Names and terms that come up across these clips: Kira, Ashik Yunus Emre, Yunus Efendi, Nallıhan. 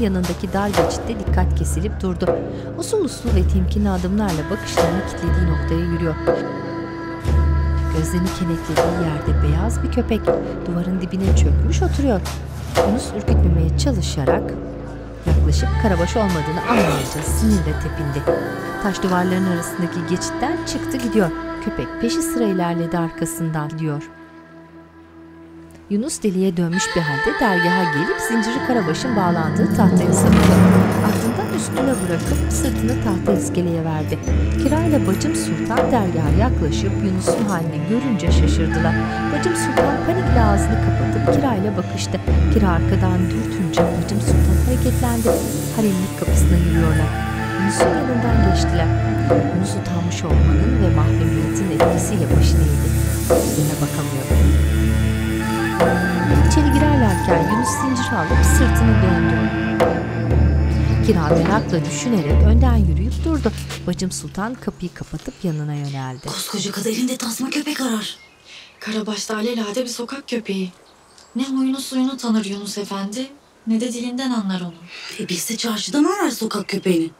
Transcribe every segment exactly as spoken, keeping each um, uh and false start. yanındaki dar geçitte dikkat kesilip durdu. Usul usul ve temkinli adımlarla bakışlarını kilitlediği noktaya yürüyor. Gözlerini kenetlediği yerde beyaz bir köpek duvarın dibine çökmüş oturuyor. Onu ürkütmemeye çalışarak yaklaşıp karabaş olmadığını anlayınca sinirle tepindi. Taş duvarların arasındaki geçitten çıktı gidiyor. Köpek peşi sıra ilerledi arkasından diyor. Yunus deliye dönmüş bir halde dergaha gelip zinciri Karabaş'ın bağlandığı tahtaya sarıldı. Ardından üstüne bırakıp sırtını tahta iskeleye verdi. Kira ile Bacım Sultan dergaha yaklaşıp Yunus'un halini görünce şaşırdılar. Bacım Sultan panikle ağzını kapatıp Kira ile bakıştı. Kira arkadan dürtünce Bacım Sultan hareketlendi. Haremlik kapısına yürüyorlar. Yunus'un yanından geçtiler. Yunus utanmış olmanın ve mahremiyetin etkisiyle başını eğdi. Yüzüne bakamıyor. İçeri girerlerken Yunus zincir alıp sırtını döndü. Kira merakla düşünerek önden yürüyüp durdu. Bacım Sultan kapıyı kapatıp yanına yöneldi. Koskoca kadar elinde tasma köpek arar. Karabaş'ta alelade bir sokak köpeği. Ne huyunu suyunu tanır Yunus Efendi, ne de dilinden anlar onu. E bilse çarşıdan arar sokak köpeğini.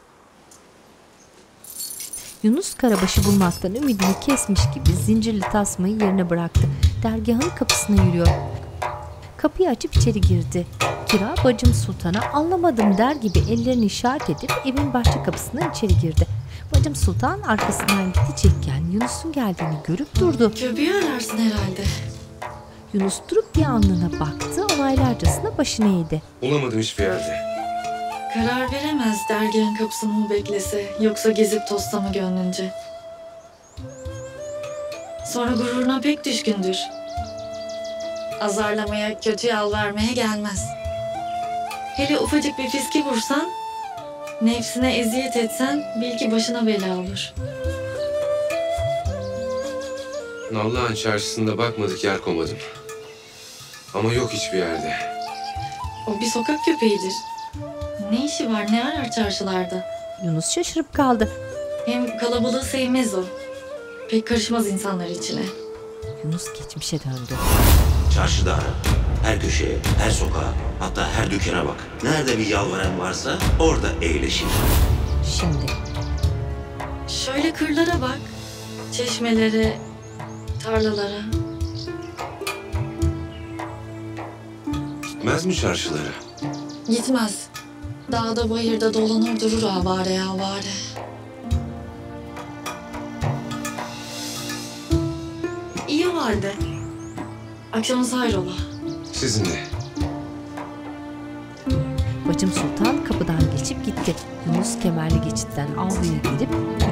Yunus Karabaş'ı bulmaktan ümidini kesmiş gibi zincirli tasmayı yerine bıraktı. Dergahın kapısına yürüyor. Kapıyı açıp içeri girdi. Kira Bacım Sultan'a anlamadım der gibi ellerini işaret edip evin bahçe kapısından içeri girdi. Bacım Sultan arkasından gidecekken Yunus'un geldiğini görüp durdu. Köpeği ararsın herhalde. Yunus durup bir anlığına baktı, onaylarcasına başını eğdi. Bulamadım hiçbir yerde. Karar veremez dergahın kapısını mı beklese, yoksa gezip tosta mı gönlünce? Sonra gururuna pek düşkündür. Azarlamaya, kötü yalvarmaya gelmez. Hele ufacık bir fiski vursan, nefsine eziyet etsen bil ki başına bela olur. Nallıhan çarşısında bakmadık yer komadım. Ama yok hiçbir yerde. O bir sokak köpeğidir. Ne işi var, ne arar çarşılarda? Yunus şaşırıp kaldı. Hem kalabalığı sevmez o. Pek karışmaz insanlar içine. Yunus geçmişe döndü. Çarşıda ara. Her köşeye, her sokağa, hatta her dükkana bak. Nerede bir yalvaran varsa orada eğleşir. Şimdi. Şöyle kırlara bak. Çeşmelere, tarlalara. Gitmez mi çarşılara? Gitmez. Dağda bayırda dolanır durur avare avare. İyi vardı. Akşamınız hayrola. Sizin de. Bacım Sultan kapıdan geçip gitti. Yunus kemerli geçitten avluya girip